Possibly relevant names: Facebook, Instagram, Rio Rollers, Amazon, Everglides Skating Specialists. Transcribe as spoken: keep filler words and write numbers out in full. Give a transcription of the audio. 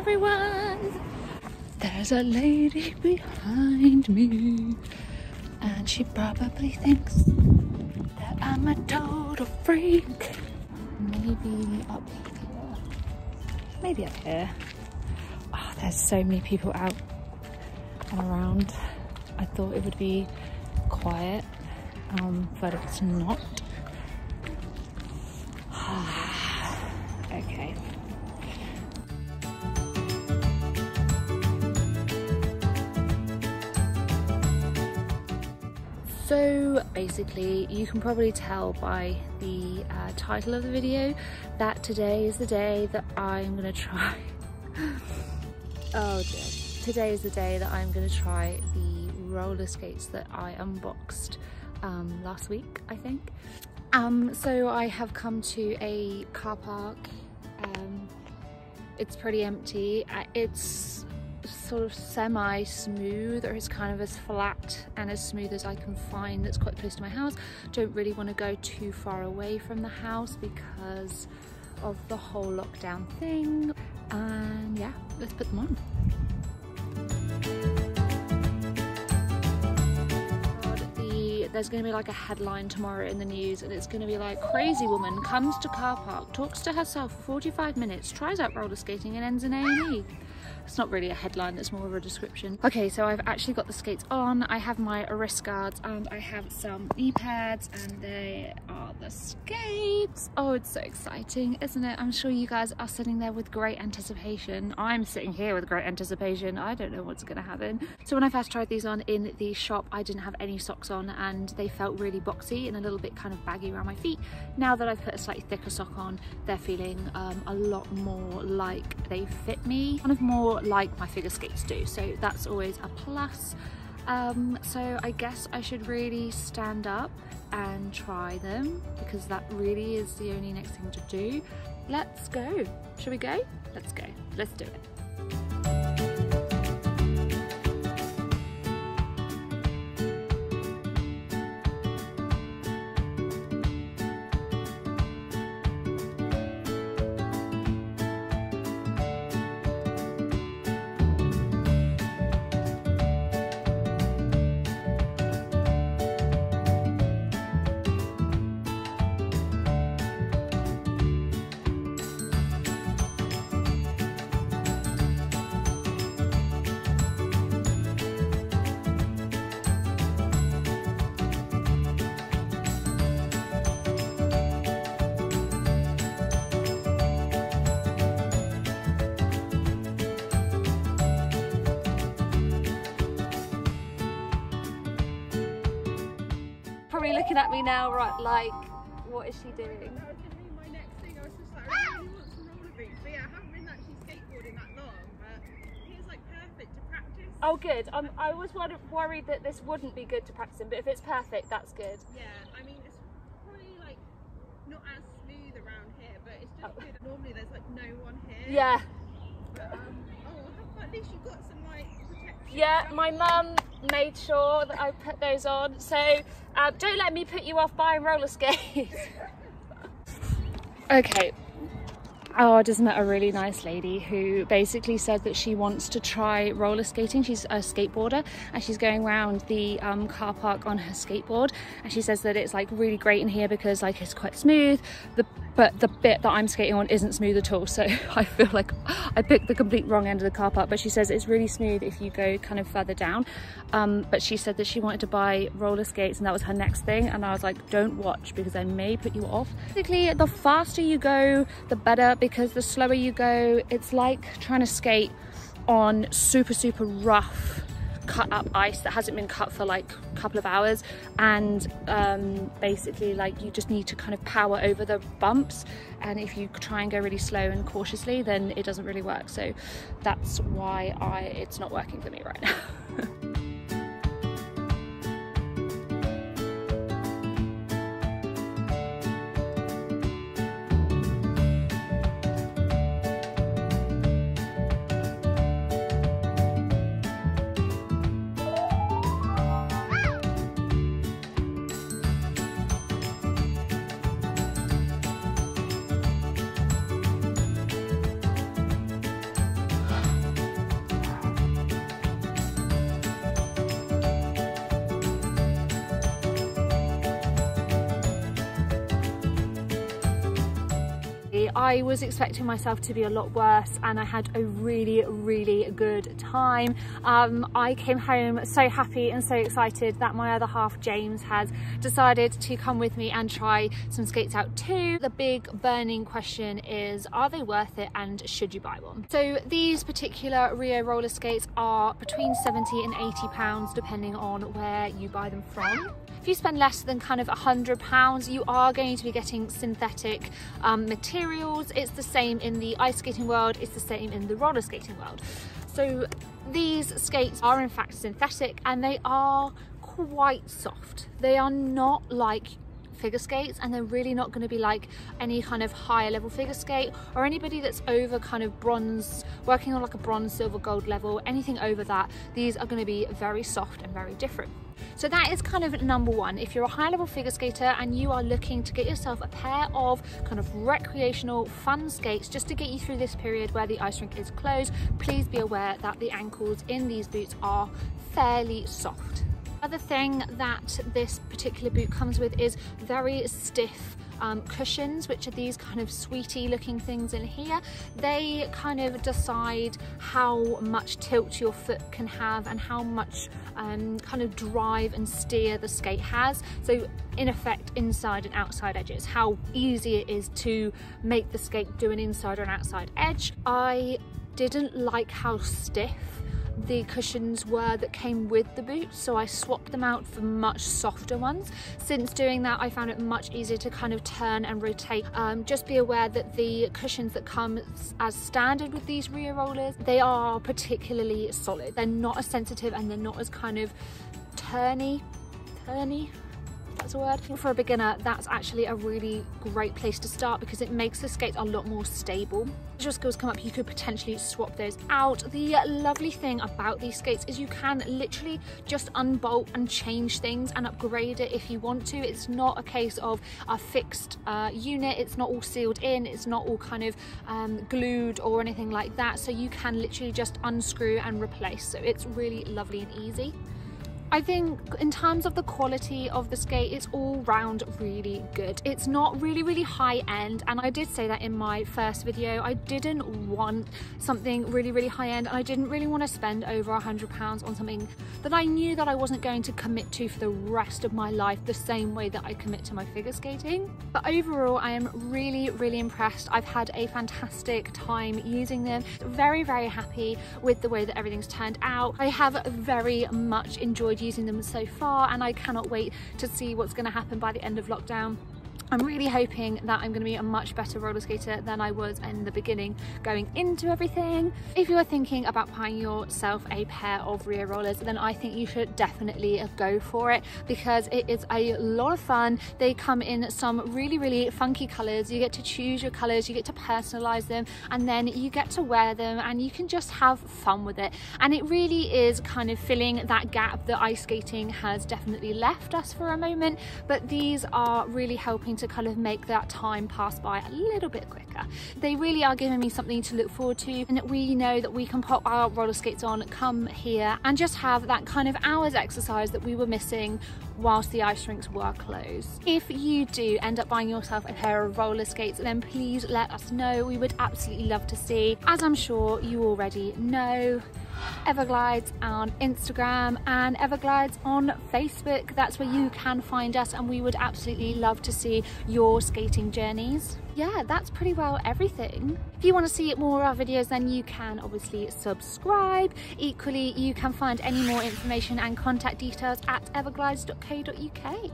everyone. There's a lady behind me, and she probably thinks that I'm a total freak. Maybe up here. Maybe up here. Oh, there's so many people out and around. I thought it would be quiet, um, but it's not. Okay. So basically, you can probably tell by the uh, title of the video that today is the day that I'm gonna try. Oh dear. Today is the day that I'm gonna try the roller skates that I unboxed um, last week, I think. Um, so I have come to a car park. Um, it's pretty empty. It's sort of semi-smooth, or it's kind of as flat and as smooth as I can find that's quite close to my house. Don't really want to go too far away from the house because of the whole lockdown thing. And yeah, let's put them on. The, there's going to be like a headline tomorrow in the news, and it's going to be like, crazy woman comes to car park, talks to herself for forty-five minutes, tries out roller skating and ends in A and E. It's not really a headline, it's more of a description. Okay, so I've actually got the skates on. I have my wrist guards and I have some knee pads, and they are the skates. Oh, it's so exciting, isn't it? I'm sure you guys are sitting there with great anticipation. I'm sitting here with great anticipation. I don't know what's gonna happen. So when I first tried these on in the shop, I didn't have any socks on and they felt really boxy and a little bit kind of baggy around my feet. Now that I've put a slightly thicker sock on, they're feeling um, a lot more like they fit me. Kind of more like my figure skates do, so that's always a plus. Um, so I guess I should really stand up and try them, because that really is the only next thing to do. Let's go. Shall we go? Let's go. Let's do it. Probably looking at me now, right? Like, what is she doing? That was going to be my next thing. I was just like, I really want some roller boots, but yeah, I haven't been actually skateboarding that long, but here's like perfect to practice. Oh, good. Um, I was worried that this wouldn't be good to practice in, but if it's perfect, that's good. Yeah, I mean, it's probably like not as smooth around here, but it's just oh. good. Normally, there's like no one here. Yeah. But, um, oh, at least you got some like protection. Yeah, my mum made sure that I put those on, so uh, don't let me put you off buying roller skates. Okay, oh, I just met a really nice lady who basically said that she wants to try roller skating. She's a skateboarder and she's going around the um, car park on her skateboard, and she says that it's like really great in here because like it's quite smooth, the but the bit that I'm skating on isn't smooth at all, so I feel like I picked the complete wrong end of the car park. But she says it's really smooth if you go kind of further down, um, but she said that she wanted to buy roller skates and that was her next thing, and I was like, don't watch because I may put you off. Basically, the faster you go the better, because the slower you go, it's like trying to skate on super super rough cut up ice that hasn't been cut for like a couple of hours, and um, basically like you just need to kind of power over the bumps, and if you try and go really slow and cautiously then it doesn't really work, so that's why I it's not working for me right now. I was expecting myself to be a lot worse, and I had a really, really good time. Um, I came home so happy and so excited that my other half, James, has decided to come with me and try some skates out too. The big burning question is, are they worth it and should you buy one? So these particular Rio roller skates are between seventy and eighty pounds, depending on where you buy them from. If you spend less than kind of a hundred pounds, you are going to be getting synthetic um, materials. It's the same in the ice skating world, it's the same in the roller skating world. So these skates are in fact synthetic, and they are quite soft. They are not like figure skates, and they're really not going to be like any kind of higher level figure skate, or anybody that's over kind of bronze, working on like a bronze, silver, gold level, anything over that. These are going to be very soft and very different. So that is kind of number one. If you're a high level figure skater and you are looking to get yourself a pair of kind of recreational fun skates just to get you through this period where the ice rink is closed, please be aware that the ankles in these boots are fairly soft. Other thing that this particular boot comes with is very stiff um, cushions, which are these kind of sweetie looking things in here. They kind of decide how much tilt your foot can have and how much um, kind of drive and steer the skate has. So in effect, inside and outside edges, how easy it is to make the skate do an inside or an outside edge. I didn't like how stiff the cushions were that came with the boots, so I swapped them out for much softer ones. Since doing that, I found it much easier to kind of turn and rotate. Um, just be aware that the cushions that come as standard with these Rio Rollers, they are particularly solid. They're not as sensitive, and they're not as kind of turny, turny. That's a word. For a beginner, that's actually a really great place to start because it makes the skates a lot more stable. As your skills come up, you could potentially swap those out. The lovely thing about these skates is you can literally just unbolt and change things and upgrade it if you want to. It's not a case of a fixed uh, unit. It's not all sealed in. It's not all kind of um, glued or anything like that. So you can literally just unscrew and replace. So it's really lovely and easy. I think in terms of the quality of the skate, it's all round really good. It's not really, really high end, and I did say that in my first video. I didn't want something really, really high end, and I didn't really want to spend over a hundred pounds on something that I knew that I wasn't going to commit to for the rest of my life the same way that I commit to my figure skating. But overall, I am really, really impressed. I've had a fantastic time using them. Very, very happy with the way that everything's turned out. I have very much enjoyed using them so far, and I cannot wait to see what's going to happen by the end of lockdown. I'm really hoping that I'm going to be a much better roller skater than I was in the beginning going into everything. If you are thinking about buying yourself a pair of Rio Rollers, then I think you should definitely go for it because it is a lot of fun. They come in some really, really funky colours. You get to choose your colours, you get to personalise them, and then you get to wear them and you can just have fun with it. And it really is kind of filling that gap that ice skating has definitely left us for a moment, but these are really helping to to kind of make that time pass by a little bit quicker. They really are giving me something to look forward to, and we know that we can pop our roller skates on, come here, and just have that kind of hours exercise that we were missing whilst the ice rinks were closed. If you do end up buying yourself a pair of roller skates, then please let us know. We would absolutely love to see. As I'm sure you already know, Everglides on Instagram and Everglides on Facebook. That's where you can find us, and we would absolutely love to see your skating journeys. Yeah, that's pretty well everything. If you want to see more of our videos, then you can obviously subscribe. Equally, you can find any more information and contact details at everglides dot co dot U K.